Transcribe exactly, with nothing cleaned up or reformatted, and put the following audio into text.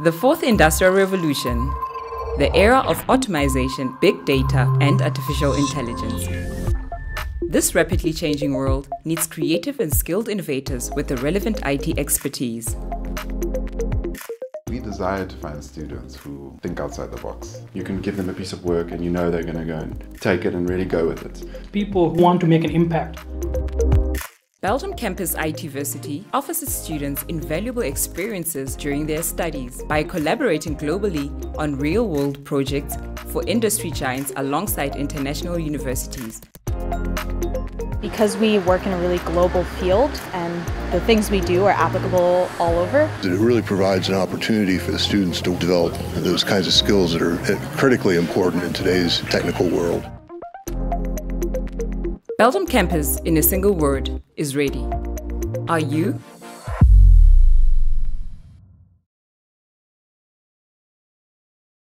The Fourth Industrial Revolution, the era of automation, big data, and artificial intelligence. This rapidly changing world needs creative and skilled innovators with the relevant I T expertise. We desire to find students who think outside the box. You can give them a piece of work and you know they're going to go and take it and really go with it. People who want to make an impact. Belgium Campus I T-versity offers its students invaluable experiences during their studies by collaborating globally on real-world projects for industry giants alongside international universities. Because we work in a really global field and the things we do are applicable all over. It really provides an opportunity for the students to develop those kinds of skills that are critically important in today's technical world. Belgium Campus, in a single word, is ready. Are you?